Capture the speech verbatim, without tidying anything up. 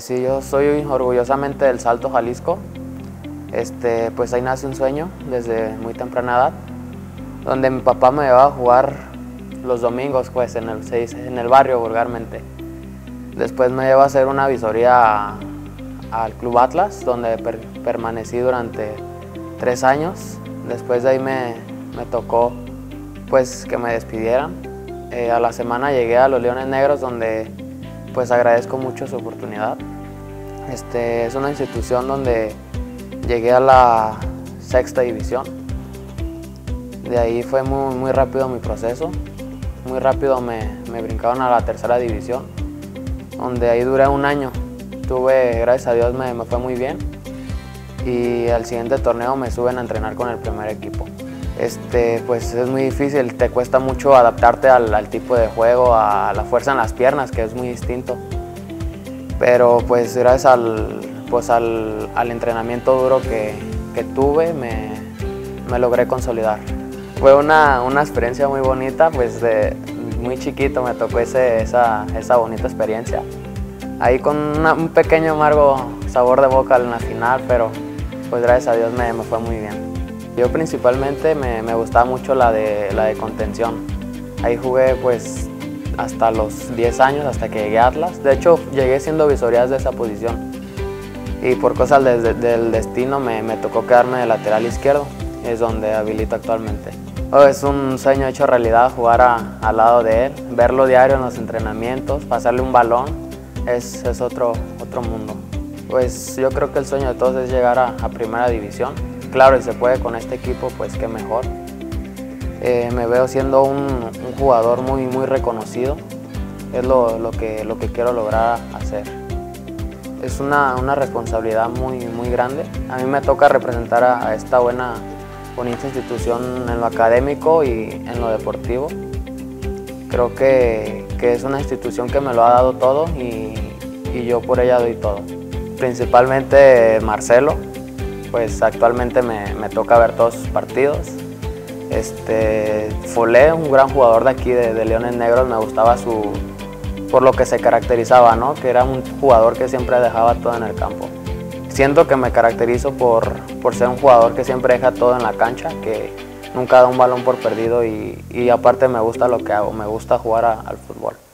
Sí, yo soy orgullosamente del Salto Jalisco, este, pues ahí nace un sueño desde muy temprana edad, donde mi papá me llevaba a jugar los domingos, pues en el, se dice, en el barrio vulgarmente. Después me llevaba a hacer una visoría al Club Atlas, donde per, permanecí durante tres años. Después de ahí me, me tocó pues, que me despidieran. Eh, a la semana llegué a Los Leones Negros, donde pues agradezco mucho su oportunidad. Este, es una institución donde llegué a la sexta división. De ahí fue muy, muy rápido mi proceso. Muy rápido me, me brincaron a la tercera división, donde ahí duré un año. Tuve, gracias a Dios, me, me fue muy bien. Y al siguiente torneo me suben a entrenar con el primer equipo. Este, pues es muy difícil, te cuesta mucho adaptarte al, al tipo de juego, a la fuerza en las piernas, que es muy distinto. Pero pues gracias al, pues al, al entrenamiento duro que, que tuve, me, me logré consolidar. Fue una, una experiencia muy bonita, pues de muy chiquito me tocó ese, esa, esa bonita experiencia. Ahí con una, un pequeño amargo sabor de boca en la final, pero pues gracias a Dios me, me fue muy bien. Yo principalmente me, me gustaba mucho la de, la de contención. Ahí jugué pues hasta los diez años, hasta que llegué a Atlas. De hecho, llegué siendo visorías de esa posición. Y por cosas de, de, del destino me, me tocó quedarme de lateral izquierdo. Es donde habilito actualmente. Oh, es un sueño hecho realidad jugar a, al lado de él, verlo diario en los entrenamientos, pasarle un balón. Es, es otro, otro mundo. Pues yo creo que el sueño de todos es llegar a, a primera división. Claro, y se puede con este equipo, pues qué mejor. Eh, me veo siendo un, un jugador muy, muy reconocido. Es lo, lo, que, lo que quiero lograr hacer. Es una, una responsabilidad muy, muy grande. A mí me toca representar a, a esta buena, bonita institución en lo académico y en lo deportivo. Creo que, que es una institución que me lo ha dado todo y, y yo por ella doy todo. Principalmente Marcelo. Pues actualmente me, me toca ver todos sus partidos. Este, Fole, un gran jugador de aquí, de, de Leones Negros, me gustaba su, por lo que se caracterizaba, ¿no? Que era un jugador que siempre dejaba todo en el campo. Siento que me caracterizo por, por ser un jugador que siempre deja todo en la cancha, que nunca da un balón por perdido y, y aparte me gusta lo que hago, me gusta jugar a, al fútbol.